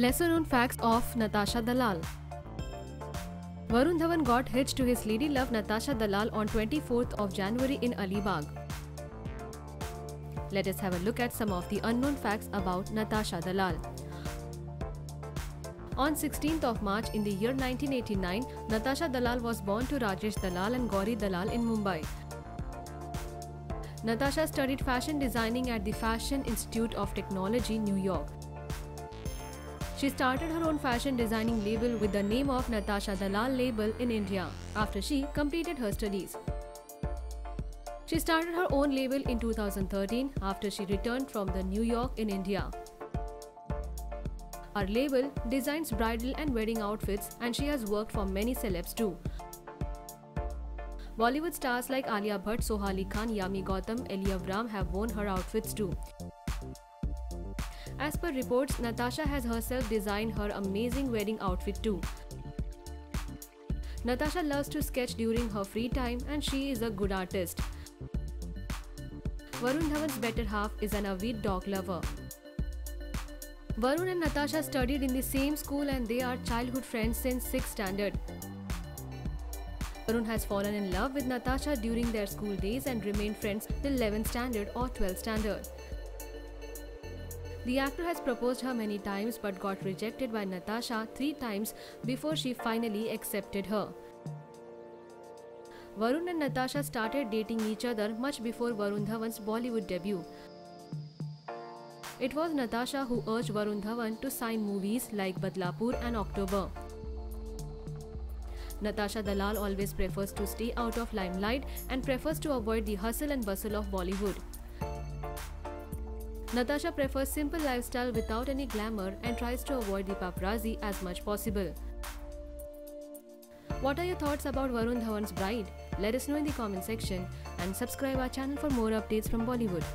lesser-known facts of Natasha Dalal. Varun Dhawan got hitched to his lady love Natasha Dalal on 24th of January in Alibaug. Let us have a look at some of the unknown facts about Natasha Dalal. On 16th of March in the year 1989, Natasha Dalal was born to Rajesh Dalal and Gauri Dalal in Mumbai. Natasha studied fashion designing at the Fashion Institute of Technology, New York. She started her own fashion designing label with the name of Natasha Dalal Label in India after she completed her studies. She started her own label in 2013 after she returned from the New York in India. Our label designs bridal and wedding outfits, and she has worked for many celebs too. Bollywood stars like Alia Bhatt, Soha Ali Khan, Yami Gautam, Elli Avram have worn her outfits too. As per reports, Natasha has herself designed her amazing wedding outfit too. Natasha loves to sketch during her free time, and she is a good artist. Varun Dhawan's better half is an avid dog lover. Varun and Natasha studied in the same school and they are childhood friends since 6th standard. Varun has fallen in love with Natasha during their school days and remained friends till 11th standard or 12th standard. The actor has proposed her many times but got rejected by Natasha 3 times before she finally accepted her. Varun and Natasha started dating each other much before Varun Dhawan's Bollywood debut. It was Natasha who urged Varun Dhawan to sign movies like Badlapur and October. Natasha Dalal always prefers to stay out of limelight and prefers to avoid the hustle and bustle of Bollywood. Natasha prefers simple lifestyle without any glamour and tries to avoid the paparazzi as much possible. What are your thoughts about Varun Dhawan's bride? Let us know in the comment section and subscribe our channel for more updates from Bollywood.